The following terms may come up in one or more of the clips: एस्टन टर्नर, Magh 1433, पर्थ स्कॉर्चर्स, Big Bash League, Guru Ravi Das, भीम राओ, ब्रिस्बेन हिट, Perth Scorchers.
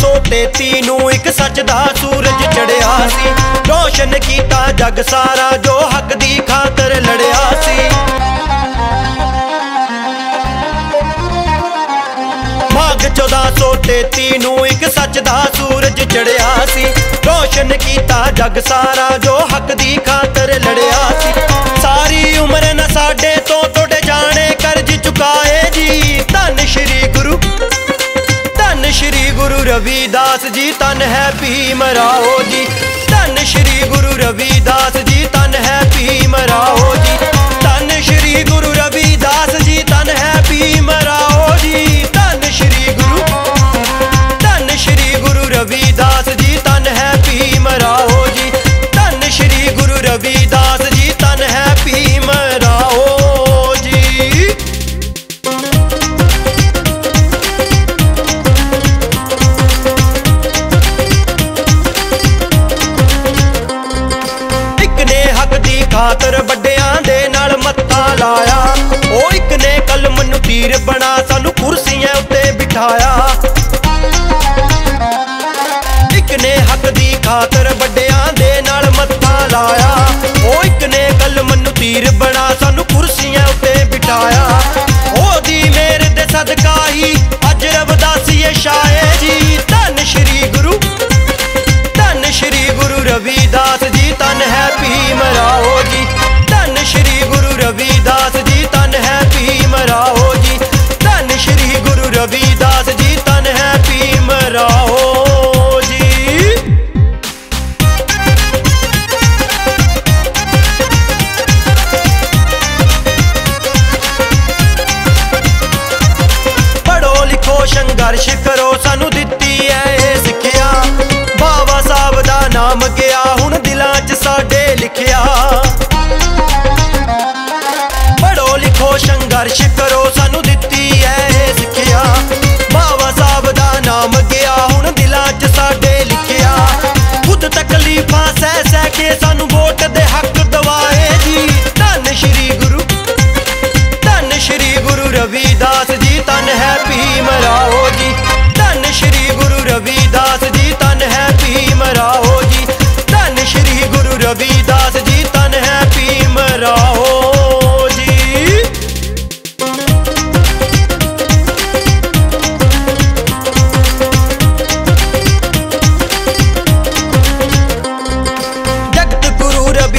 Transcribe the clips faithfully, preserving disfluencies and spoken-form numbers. चौदह सौ तैंतीस नू एक सच दा सूरज चढ़िया सी, रोशन कीता जग सारा जो हक दी खातर लड़िया सी। माघ चौदह सौ तैंतीस नू एक सच दा सूरज चढ़िया सी, रोशन कीता जग सारा जो हक दी खातर लड़िया सी। सारी उम्र न साडे तो थोड़े जाने कर्ज चुकाए जी, धन श्री गुरु धन श्री गुरु रविदास जी, तन है भीम राओ जी, धन श्री गुरु रविदास जी, तन है भीम राओ जी, धन श्री गुरु रविदास जी, तन है भीम राओ जी, श्री गुरु धन श्री गुरु रविदास जी, तन है भीम राओ जी, धन श्री गुरु रविदास जी, तन है भीम राओ जी। इक ने हक दी खातर बड्डियां दे नाल मत्था लाया, ओ इक ने कलम नूं तीर बना सानू कुर्सियां एक ने हक दी खातर बड़िया दे नाल मत्था लाया, ओ एक ने कलम नूं तीर बना सानू कुर्सियां उत्ते बिठाया। ओदी मेहर दे सदका ही अज रविदासिए छाए जी, धन श्री गुरु धन श्री गुरु रविदास जी, तन है भीम राओ जी, धन श्री गुरु रविदास जी, तन है भीम राओ जी, धन श्री गुरु रविदास जी, तन है भीम राओ जी। पढ़ो लिखो संघर्ष करो सानू दित्ती है ये सिक्ख्या, बाबा साहब दा नाम गया हुण दिलां च साडे लिखिया। पढ़ो लिखो संघर्ष करो सानू दित्ती है ये सिक्ख्या, बाबा साहब दा नाम गया हुण दिलां च साडे लिखिया। खुद तकलीफां सह सह के सानू वोट दे हक दवाए जी, धन श्री गुरु धन श्री गुरु रविदास जी, तन है भीम राओ जी, धन श्री गुरु रविदास जी, तन है भीम राओ जी, धन श्री गुरु रविदास जी, तन है भीम राओ।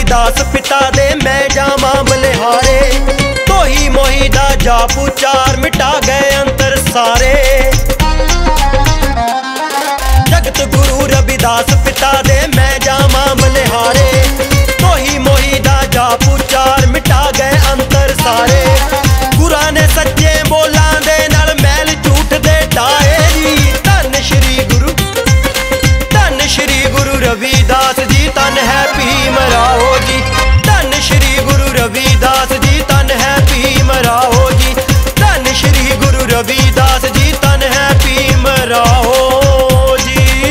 दास पिता दे मैं जामा बलिहारे, तोही मोही दा जाप उचार मिटा गए अंतर सारे। जगत गुरु रविदास पिता दे मैं जामा बलिहारे, तोही मोही दा जाप उचार मिटा गए अंतर सारे। गुरा ने सच्चे बोलां दे नाल मैल झूठ दे डाए जी, धन श्री गुरु धन श्री गुरु रविदास जी, तन है भीम राओ जी, धन श्री गुरु रविदास जी, तन है भीम राओ जी, धन श्री गुरु रविदास जी, तन है भीम राओ जी।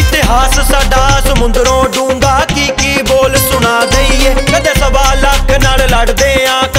इतिहास साडा समुंदरों डूंगा की की बोल सुना दईए, कदे सवा लख नाल लड़दे आ